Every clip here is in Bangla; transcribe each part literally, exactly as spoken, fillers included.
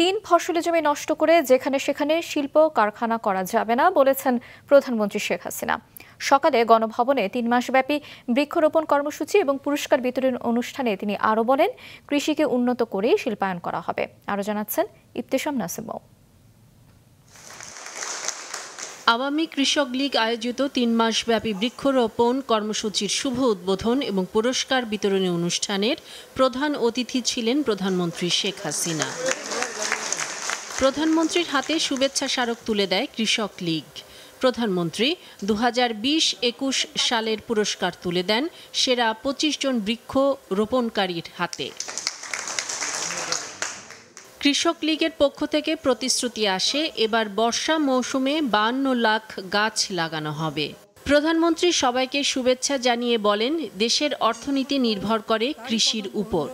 তিন ফসলি জমি নষ্ট করে যেখানে সেখানে শিল্প কারখানা করা যাবে না বলেছেন প্রধানমন্ত্রী শেখ হাসিনা। সকালে গণভবনে তিন মাসব্যাপী বৃক্ষরোপণ কর্মসূচি এবং পুরস্কার বিতরণ অনুষ্ঠানে তিনি আরও বলেন, কৃষিকে উন্নত করে শিল্পায়ন করা হবে। আরও জানাচ্ছেন ইফতেশাম নাসিম। আওয়ামী কৃষক লীগ আয়োজিত তিন মাসব্যাপী বৃক্ষরোপণ কর্মসূচির শুভ উদ্বোধন এবং পুরস্কার বিতরণী অনুষ্ঠানের প্রধান অতিথি ছিলেন প্রধানমন্ত্রী শেখ হাসিনা। প্রধানমন্ত্রীর হাতে শুভেচ্ছা স্মারক তুলে দেয় কৃষক লীগ। প্রধানমন্ত্রী দু হাজার বিশ-একুশ সালের পুরস্কার তুলে দেন সেরা পঁচিশ জন বৃক্ষ রোপণকারীর হাতে। কৃষক লীগের পক্ষ থেকে প্রতিশ্রুতি আসে, এবার বর্ষা মৌসুমে বায়ান্ন লাখ গাছ লাগানো হবে। প্রধানমন্ত্রী সবাইকে শুভেচ্ছা জানিয়ে বলেন, দেশের অর্থনীতি নির্ভর করে কৃষির উপর।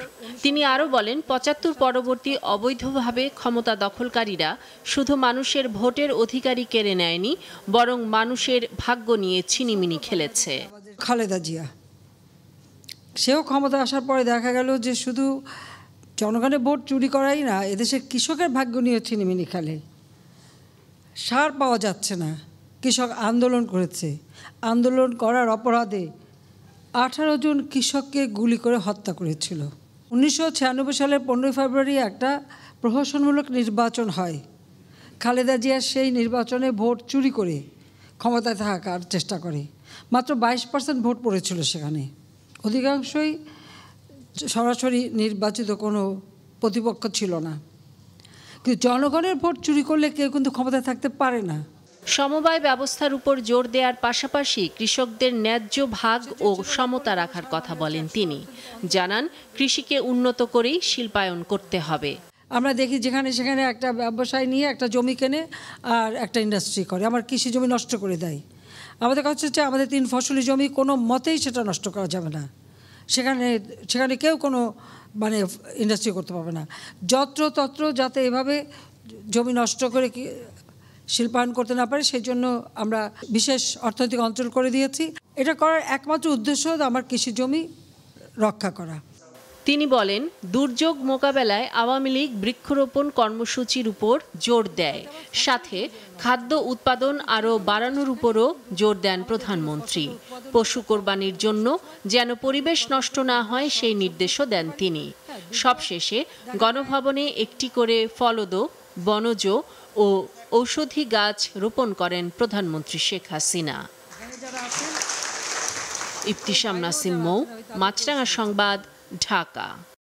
তিনি আরও বলেন, পঁচাত্তর পরবর্তী অবৈধভাবে ক্ষমতা দখলকারীরা শুধু মানুষের ভোটের অধিকারই কেড়ে নেয়নি, বরং মানুষের ভাগ্য নিয়ে ছিনিমিনি খেলেছে। খালেদা জিয়া, সেও ক্ষমতা আসার পরে দেখা গেল যে শুধু জনগণের ভোট চুরি করাই না, এদেশের কৃষকের ভাগ্য নিয়ে ছিনিমিনি খেলে। সার পাওয়া যাচ্ছে না, কৃষক আন্দোলন করেছে, আন্দোলন করার অপরাধে আঠারো জন কৃষককে গুলি করে হত্যা করেছিল। উনিশশো ছিয়ানব্বই সালের পনেরোই ফেব্রুয়ারি একটা প্রহসনমূলক নির্বাচন হয়। খালেদা জিয়া সেই নির্বাচনে ভোট চুরি করে ক্ষমতায় থাকার চেষ্টা করে। মাত্র বাইশ পার্সেন্ট ভোট পড়েছিল সেখানে, অধিকাংশই সরাসরি নির্বাচিত কোনো প্রতিপক্ষ ছিল না। কিন্তু জনগণের ভোট চুরি করলে কেউ কিন্তু ক্ষমতায় থাকতে পারে না। সমবায় ব্যবস্থার উপর জোর দেওয়ার পাশাপাশি কৃষকদের ন্যায্য ভাগ ও সমতা রাখার কথা বলেন তিনি। জানান, কৃষিকে উন্নত করেই শিল্পায়ন করতে হবে। আমরা দেখি যেখানে সেখানে একটা ব্যবসায় নিয়ে একটা জমি কেনে আর একটা ইন্ডাস্ট্রি করে, আমার কৃষি জমি নষ্ট করে দেয়। আমাদের কথা হচ্ছে আমাদের তিন ফসলি জমি কোনো মতেই সেটা নষ্ট করা যাবে না, সেখানে সেখানে কেউ কোনো মানে ইন্ডাস্ট্রি করতে পারবে না। যত্রতত্র যাতে এভাবে জমি নষ্ট করে কি শিল্পায়ন করতে না পারে, সেই জন্য আমরা বিশেষ অর্থনৈতিক অঞ্চল করে দিয়েছি। এটা করার একমাত্র উদ্দেশ্য আমার কৃষি জমি রক্ষা করা। তিনি বলেন, দুর্যোগ মোকাবেলায় আওয়ামী লীগ বৃক্ষরোপণ কর্মসূচির উপর জোর দেয়, সাথে খাদ্য উৎপাদন আরও বাড়ানোর উপরও জোর দেন প্রধানমন্ত্রী। পশু কোরবানির জন্য যেন পরিবেশ নষ্ট না হয় সেই নির্দেশও দেন তিনি। সবশেষে গণভবনে একটি করে ফলদ, বনজ ও ঔষধি গাছ রোপণ করেন প্রধানমন্ত্রী শেখ হাসিনা। ইফতিশাম নাসিম মৌ, মাছরাঙ্গা সংবাদ, ঢাকা।